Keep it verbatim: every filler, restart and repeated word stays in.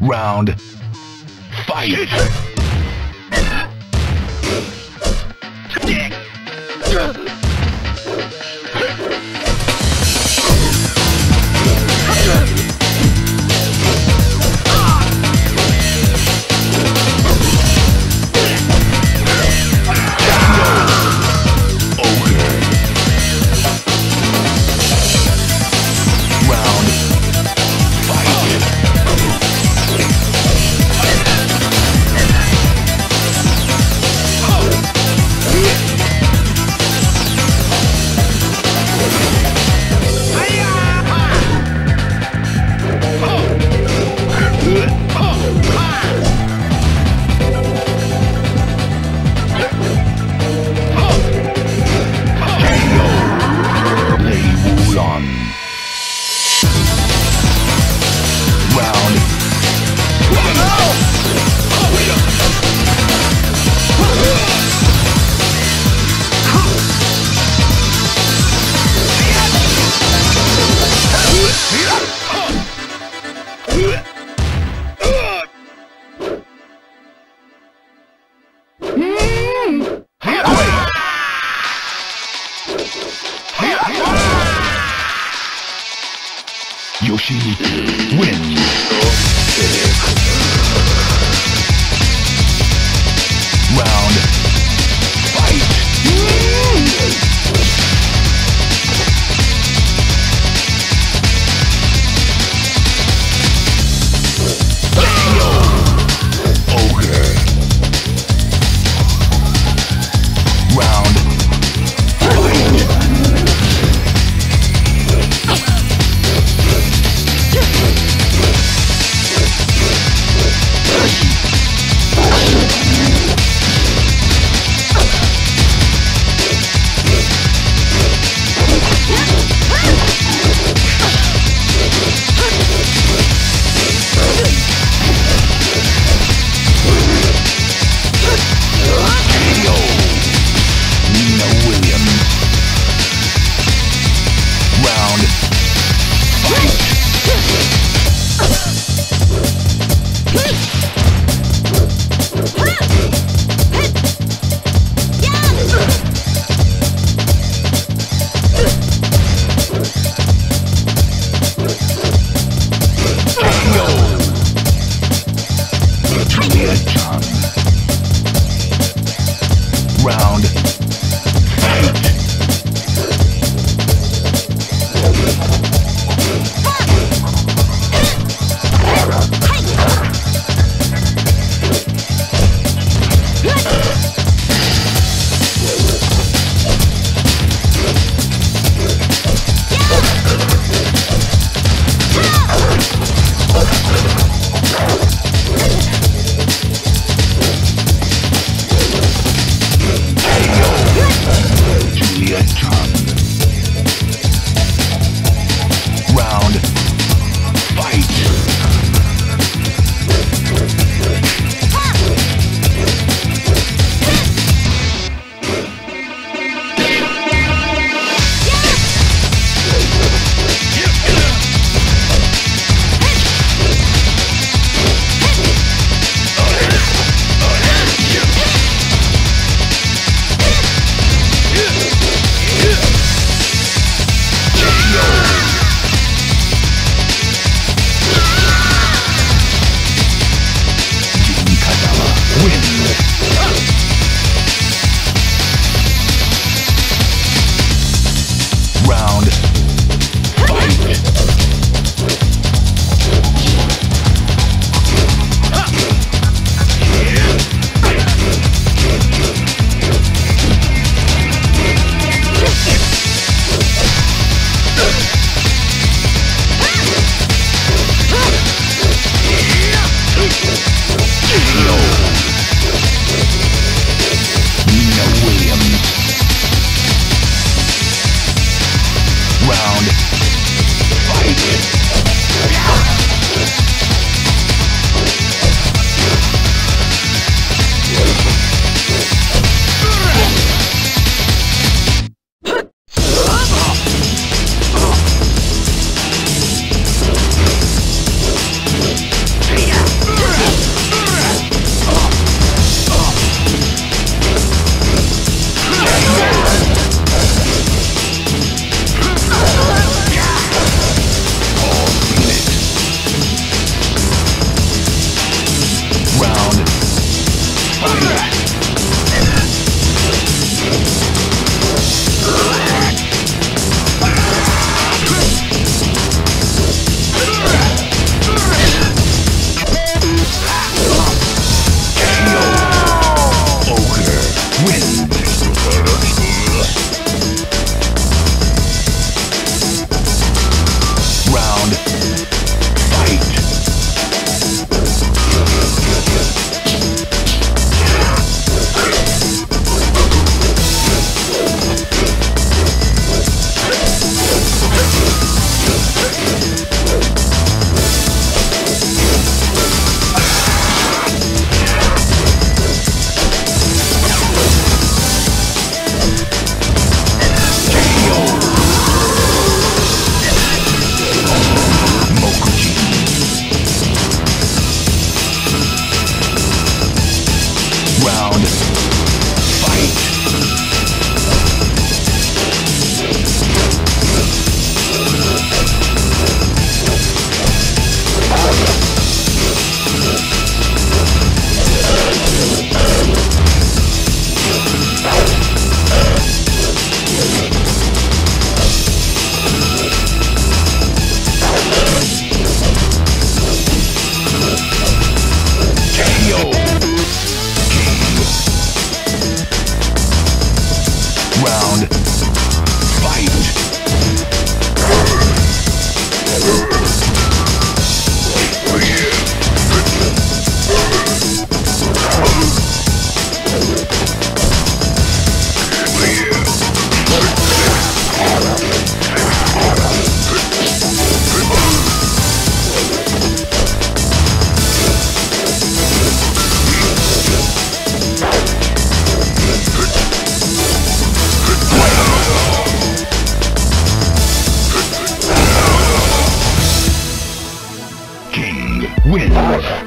Round fight. Yoshiniki wins. Round. Yes! win.